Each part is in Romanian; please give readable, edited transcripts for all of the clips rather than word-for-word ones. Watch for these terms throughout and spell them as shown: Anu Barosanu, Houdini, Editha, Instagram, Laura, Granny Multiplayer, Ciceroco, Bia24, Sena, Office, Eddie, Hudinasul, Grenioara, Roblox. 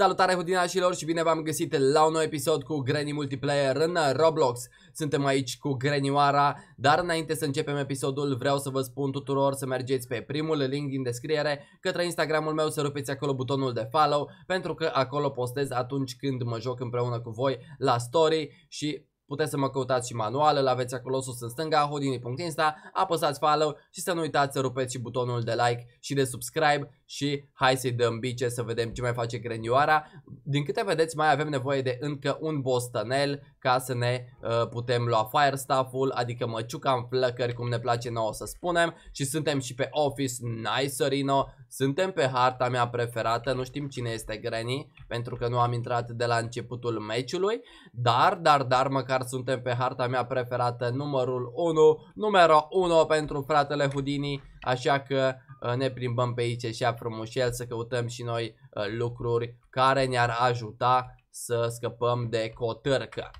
Salutare Houdinașilor și bine v-am găsit la un nou episod cu Granny Multiplayer în Roblox. Suntem aici cu Grenioara, dar înainte să începem episodul vreau să vă spun tuturor să mergeți pe primul link din descriere către Instagramul meu, să rupeți acolo butonul de follow, pentru că acolo postez atunci când mă joc împreună cu voi la story și puteți să mă căutați și manual, îl aveți acolo sus în stânga, Houdini.insta, apăsați follow și să nu uitați să rupeți și butonul de like și de subscribe și hai să-i dăm bice să vedem ce mai face Grenioara. Din câte vedeți mai avem nevoie de încă un bostanel ca să ne putem lua fire staff-ul, adică măciuca în flăcări cum ne place nouă să spunem, și suntem și pe Office, Nicerino, suntem pe harta mea preferată, nu știm cine este Granny pentru că nu am intrat de la începutul meciului, dar măcar suntem pe harta mea preferată numărul 1, numero 1 pentru fratele Houdini, așa că ne plimbăm pe aici și a frumușel să căutăm și noi lucruri care ne-ar ajuta să scăpăm de cotârcă.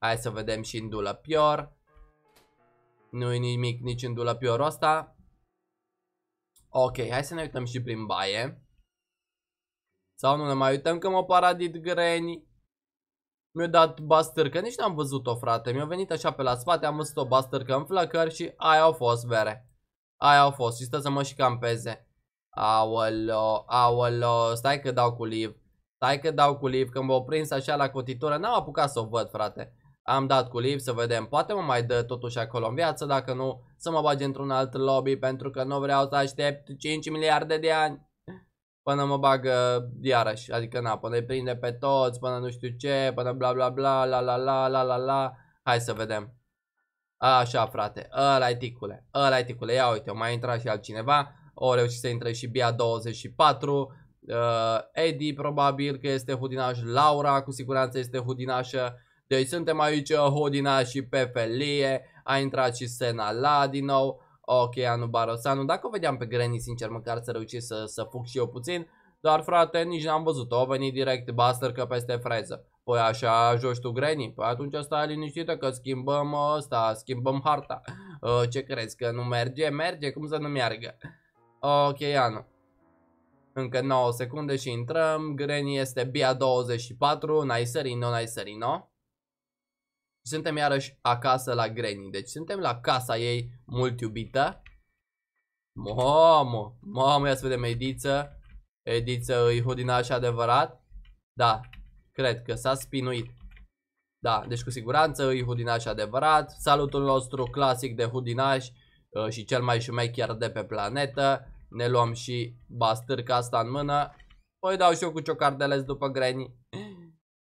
Hai să vedem și în dulăpior. Nu-i nimic nici în dulăpiorul ăsta. Ok, hai să ne uităm și prin baie. Sau nu ne mai uităm că m-a paradit Granny. Mi-a dat bastârcă, nici n-am văzut-o, frate. Mi-a venit așa pe la spate, am văzut o bastârcă în flăcări și aia au fost, vere. Aia au fost și stă să mă și campeze. Aolo, aolo, stai că dau cu liv. Stai că dau cu liv, că m-au prins așa la cotitură. N-am apucat să o văd, frate. Am dat cu liv, să vedem. Poate mă mai dă totuși acolo în viață, dacă nu, să mă bage într-un alt lobby, pentru că nu vreau să aștept 5 miliarde de ani până mă bagă iarăși, adică na, până îi prinde pe toți, până nu știu ce, până bla bla bla, la la la la la la. Hai să vedem. Așa, frate, ăla-i ticule, ăla-i ticule, ia uite, mai intra și altcineva. O reușit să intre și Bia24, Eddie probabil că este Houdinaș, Laura cu siguranță este Houdinașă. Deci suntem aici Houdinașii pe felie. A intrat și Sena la din nou. Ok, Anu Barosanu, dacă o vedeam pe Granny, sincer, măcar să reușesc să fug și eu puțin. Dar, frate, nici n-am văzut-o, a venit direct bastărcă peste freză. Păi așa joci tu, Granny? Păi atunci stai liniștită că schimbăm ăsta, schimbăm harta. Ce crezi, că nu merge? Merge? Cum să nu meargă? Ok, Anu. Încă 9 secunde și intrăm. Granny este Bia24, Nicerino, Nicerino. Suntem iarăși acasă la Granny, deci suntem la casa ei mult iubită. Mamă, mamă, ia să vedem Editha. Editha e Houdinaș adevărat? Da, cred că s-a spinuit. Da, deci cu siguranță e Houdinaș adevărat. Salutul nostru clasic de Houdinaș și cel mai șmecher de pe planetă. Ne luăm și bastârca asta în mână. Păi dau și eu cu ciocardeles după Granny.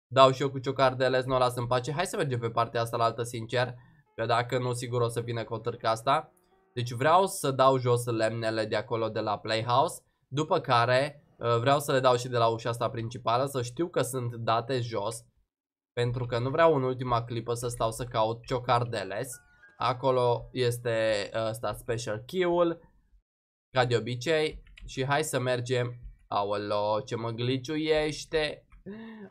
Dau și eu cu ciocardeles, nu o las în pace. Hai să mergem pe partea asta la altă, sincer, că dacă nu, sigur o să vină cotârca asta. Deci vreau să dau jos lemnele de acolo de la Playhouse, după care vreau să le dau și de la ușa asta principală, să știu că sunt date jos, pentru că nu vreau în ultima clipă să stau să caut ciocardeles. Acolo este ăsta special key-ul, ca de obicei. Și hai să mergem. Aolo, ce mă gliciuiește.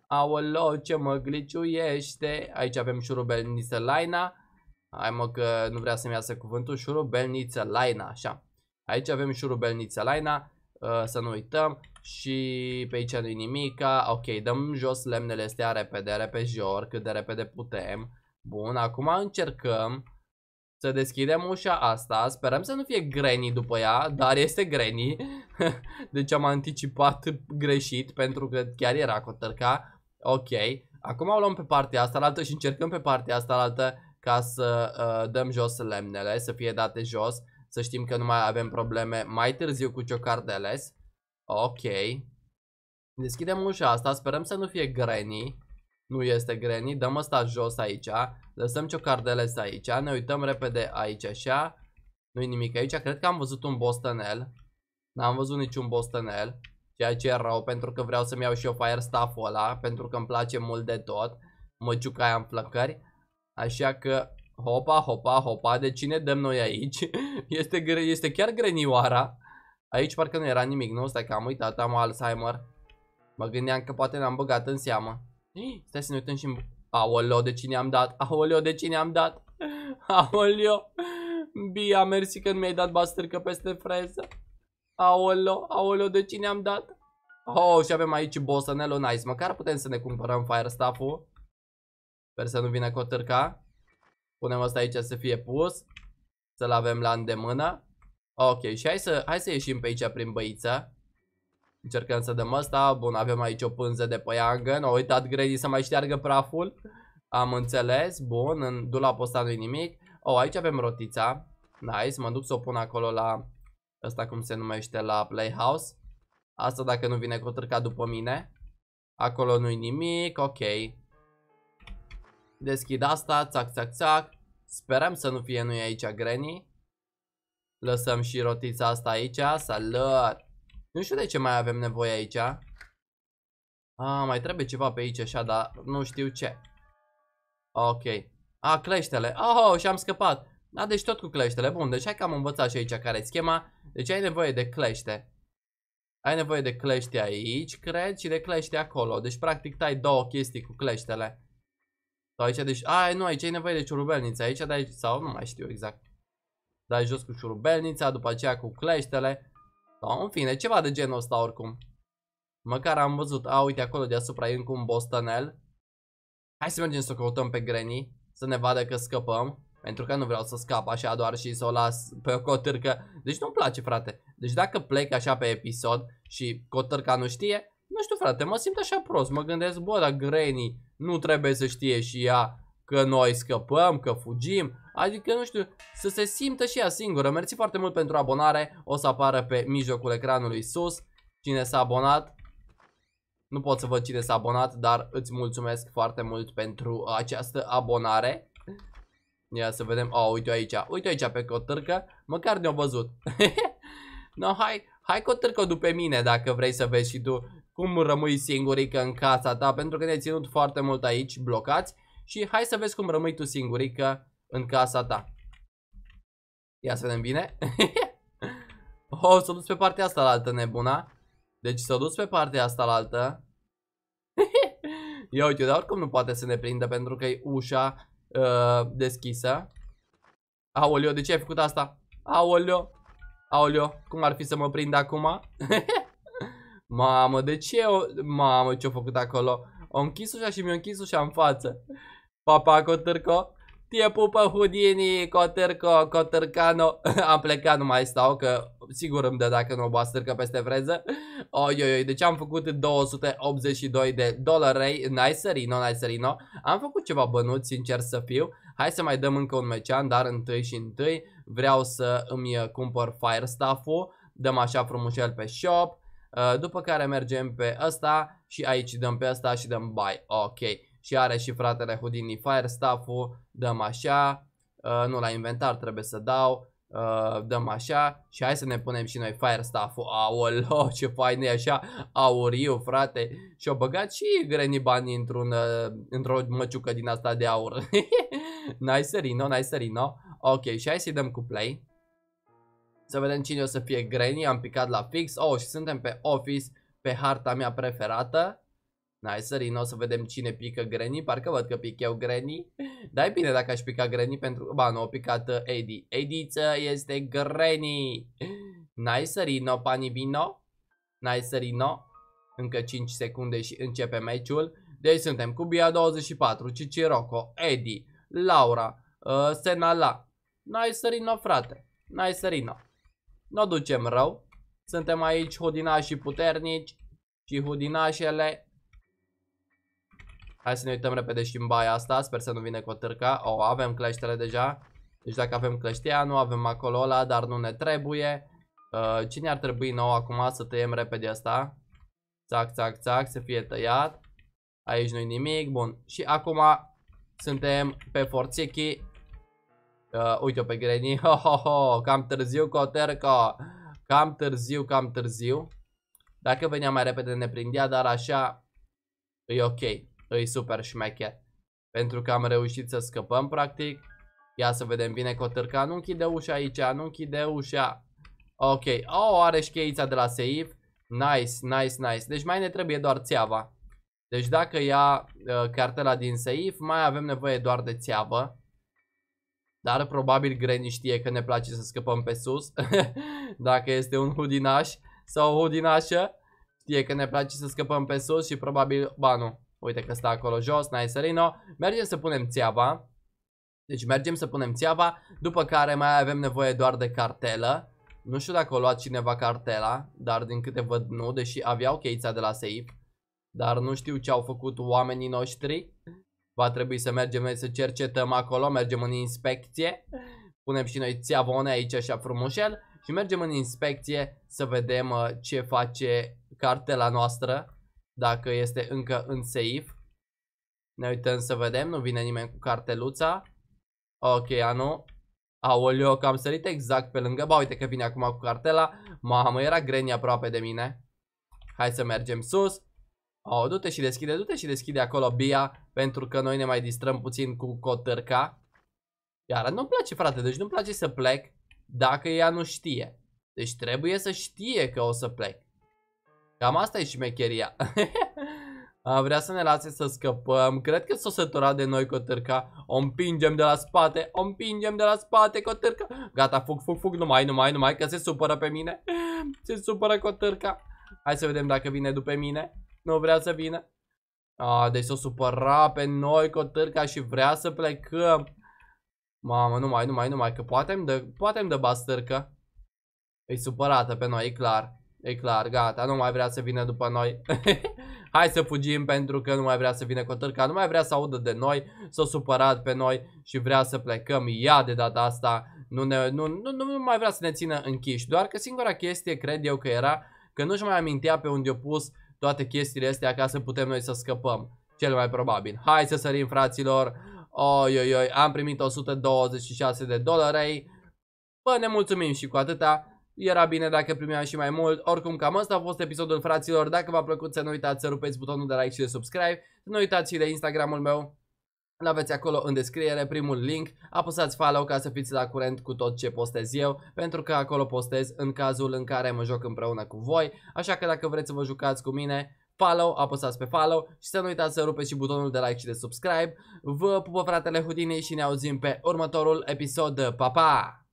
Aolo, ce mă gliciuiește. Aici avem șurubelniță laina. Hai mă că nu vrea să-mi iasă cuvântul. Șurubelniță laina, așa. Aici avem șurubelniță laina, să nu uităm. Și pe aici nu-i nimica. Ok, dăm jos lemnele astea repede, repejor, cât de repede putem. Bun, acum încercăm să deschidem ușa asta. Sperăm să nu fie Granny după ea, dar este Granny. Deci am anticipat greșit, pentru că chiar era cotârca. Ok, acum o luăm pe partea asta la altă și încercăm pe partea asta la altă ca să dăm jos lemnele, să fie date jos. Să știm că nu mai avem probleme mai târziu cu ciocardeles. Ok, deschidem ușa asta, sperăm să nu fie Granny. Nu este Granny, dăm asta jos aici. Lăsăm ciocardeles aici, ne uităm repede aici așa. Nu-i nimic aici, cred că am văzut un bostanel. N-am văzut niciun bostanel, ceea ce e rău, pentru că vreau să-mi iau și eu fire staff-ul ăla, pentru că îmi place mult de tot măciuca aia în flăcări. Așa că, hopa, hopa, hopa, de cine dăm noi aici? Este chiar Grenioara. Aici parcă nu era nimic, nu? Stai că am uitat, am Alzheimer. Mă gândeam că poate ne-am băgat în seamă. Stai să ne uităm și... Aoleo, de cine am dat? Aoleo, de cine am dat? Aoleo, Bia, mersi că mi-ai dat bastârcă peste freză. Aoleo, aoleo, de cine am dat? Oh, și avem aici bosanello, nice. Măcar putem să ne cumpărăm fire staff-ul. Sper să nu vină cotârca. Punem asta aici să fie pus. Să-l avem la îndemână. Ok, și hai să ieșim pe aici prin băiță. Încercăm să dăm asta. Bun, avem aici o pânză de păianjen. Au uitat Grady să mai șteargă praful. Am înțeles. Bun, în dulapul ăsta nu-i nimic. Oh, aici avem rotița. Nice, mă duc să o pun acolo la ăsta, cum se numește, la playhouse. Asta dacă nu vine cotârca după mine. Acolo nu-i nimic, ok. Deschid asta, țac, țac, țac. Sperăm să nu fie noi aici Granny. Lăsăm și rotița asta aici. Salut. Nu știu de ce mai avem nevoie aici. Mai trebuie ceva pe aici așa, dar nu știu ce. Ok. Cleștele. Oh, și am scăpat. Deci tot cu cleștele. Bun, deci hai că am învățat și aici care e schema. Deci ai nevoie de clește. Ai nevoie de clește aici, cred, și de clește acolo. Deci practic tai două chestii cu cleștele. Sau aici, deci, nu, aici ai nevoie de ciurubelnița, aici dai, sau nu mai știu exact. Dai jos cu ciurubelnița, după aceea cu cleștele. Sau în fine, ceva de genul ăsta oricum. Măcar am văzut, uite acolo deasupra e încă un bostanel. Hai să mergem să o căutăm pe Granny, să ne vadă că scăpăm. Pentru că nu vreau să scap așa doar și să o las pe cotârcă. Deci nu-mi place, frate. Deci dacă plec așa pe episod și cotârca nu știe, nu știu, frate, mă simt așa prost. Mă gândesc, bă, dar Granny nu trebuie să știe și ea că noi scăpăm, că fugim. Adică, nu știu, să se simtă și ea singură. Mersi foarte mult pentru abonare. O să apară pe mijlocul ecranului sus cine s-a abonat. Nu pot să văd cine s-a abonat, dar îți mulțumesc foarte mult pentru această abonare. Ia să vedem, uite aici, uite aici pe cotârcă, măcar ne-au văzut. No, hai cotârcă după mine dacă vrei să vezi și tu cum rămâi singurică în casa ta, pentru că ne-ai ținut foarte mult aici blocați. Și hai să vezi cum rămâi tu singurică în casa ta. Ia să vedem bine. S-a dus pe partea asta la altă, nebuna. Deci s-a dus pe partea asta la altă. Ia uite, dar oricum nu poate să ne prindă pentru că e ușa deschisă. Aoleo, de ce ai făcut asta? Aoleo, aoleo, cum ar fi să mă prind acum? Mamă, de ce eu... Mamă, ce-o făcut acolo? O închis ușa și mi-o închis ușa în față. Papa, cotârco. Te pupă, Houdini, cotârco, cotârcano. Am plecat, nu mai stau, că sigur îmi dă dacă nu o bastârcă peste freză. Oioi, deci am făcut 282 de dolari. Nicerino, nicerino. Am făcut ceva bănuți, sincer să fiu. Hai să mai dăm încă un mecian, dar întâi și întâi vreau să îmi cumpăr fire staff-ul. Dăm așa frumușel pe shop. După care mergem pe ăsta și aici dăm pe ăsta și dăm buy. Ok. Și are și fratele Houdini fire staff-ul. Dăm așa. Nu, la inventar trebuie să dau. Dăm așa. Și hai să ne punem și noi fire staff-ul. Aolo, ce fain e așa. Auriu, frate. Și-o băgat și Granny banii într-o măciucă din asta de aur. Nicerino, nicerino. Ok, și hai să-i dăm cu play. Să vedem cine o să fie Granny. Am picat la fix. Și suntem pe Office, pe harta mea preferată. Nicerino, să vedem cine pică Granny. Parcă văd că pic eu Granny. Dar e bine dacă aș pica Granny pentru... Ba, nu, a picat Eddie. Editha este Granny. Nicerino, panibino. Nicerino. Încă 5 secunde și începe meciul. Deci suntem cu Bia24, Ciceroco, Eddie, Laura, Sena la. Nicerino, frate. Nicerino. Nu ducem rău. Suntem aici hudinașii puternici și hudinașele. Hai să ne uităm repede și în baia asta. Sper să nu vine cotârca. Avem cleștele deja. Deci dacă avem cleștea, nu avem acolo ăla, dar nu ne trebuie. Cine ar trebui nou acum? Să tăiem repede asta. Țac, țac, țac, să fie tăiat. Aici nu-i nimic. Bun. Și acum suntem pe forțichi. Uite-o pe Granny. Cam târziu, cotârca. Cam târziu, cam târziu. Dacă venea mai repede ne prindea, dar așa e ok. E super șmecher. Pentru că am reușit să scăpăm practic. Ia să vedem bine cotârca. Nu închide ușa aici, nu închide ușa. Ok, are șcheița de la seif. Nice, nice, nice. Deci mai ne trebuie doar țeava. Deci dacă ia cartela din seif, mai avem nevoie doar de țeavă. Dar probabil Granny știe că ne place să scăpăm pe sus. Dacă este un hudinaș sau o hudinașă. Știe că ne place să scăpăm pe sus și probabil, ba nu, uite că stă acolo jos, n-ai serino. Mergem să punem țeava. Deci mergem să punem țeava, după care mai avem nevoie doar de cartelă. Nu știu dacă o luat cineva cartela, dar din câte văd nu, deși aveau cheița de la safe. Dar nu știu ce au făcut oamenii noștri. Va trebui să mergem noi să cercetăm acolo, mergem în inspecție. Punem și noi țeavone aici așa frumușel și mergem în inspecție să vedem ce face cartela noastră, dacă este încă în safe. Ne uităm să vedem, nu vine nimeni cu carteluța. Ok, anu. Aoleo, că am sărit exact pe lângă. Ba, uite că vine acum cu cartela. Mamă, era Granny aproape de mine. Hai să mergem sus. Oh, du-te și deschide, du-te și deschide acolo, Bia, pentru că noi ne mai distrăm puțin cu cotârca. Iar nu-mi place, frate, deci nu-mi place să plec dacă ea nu știe. Deci trebuie să știe că o să plec. Cam asta e șmecheria. Vrea să ne lase să scăpăm. Cred că s-o sătura de noi cotârca. O împingem de la spate, o împingem de la spate, cotârca. Gata, fug, fug, fug, numai, că se supără pe mine. Se supără cotârca. Hai să vedem dacă vine după mine. Nu vrea să vină. Deci s-o supăra pe noi cotârca și vrea să plecăm. Mamă, numai, că poate-mi dă bastârcă. E supărată pe noi, e clar. E clar, gata, nu mai vrea să vină după noi. Hai să fugim pentru că nu mai vrea să vină cotârca. Nu mai vrea să audă de noi. S-a supărat pe noi și vrea să plecăm. Ia de data asta nu mai vrea să ne țină închiși. Doar că singura chestie, cred eu că era, că nu-și mai amintea pe unde o pus toate chestiile astea ca să putem noi să scăpăm. Cel mai probabil. Hai să sărim, fraților. Oi, am primit 126 de dolari. Bă, ne mulțumim și cu atâta. Era bine dacă primeam și mai mult. Oricum, cam asta a fost episodul, fraților. Dacă v-a plăcut, să nu uitați să rupeți butonul de like și de subscribe. Să nu uitați și de Instagram-ul meu. Îl aveți acolo în descriere, primul link. Apăsați follow ca să fiți la curent cu tot ce postez eu, pentru că acolo postez în cazul în care mă joc împreună cu voi. Așa că dacă vreți să vă jucați cu mine, follow, apăsați pe follow și să nu uitați să rupeți și butonul de like și de subscribe. Vă pupă fratele Houdini și ne auzim pe următorul episod. Pa, pa!